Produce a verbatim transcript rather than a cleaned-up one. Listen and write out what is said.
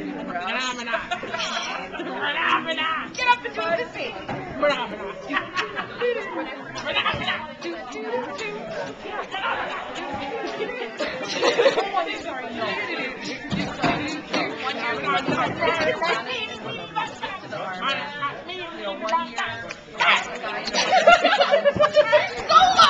Phenomena. Phenomena. Get up and do it with me. Phenomena. Phenomena. Do do do. Phenomena. Sorry. One year. One year. Go on.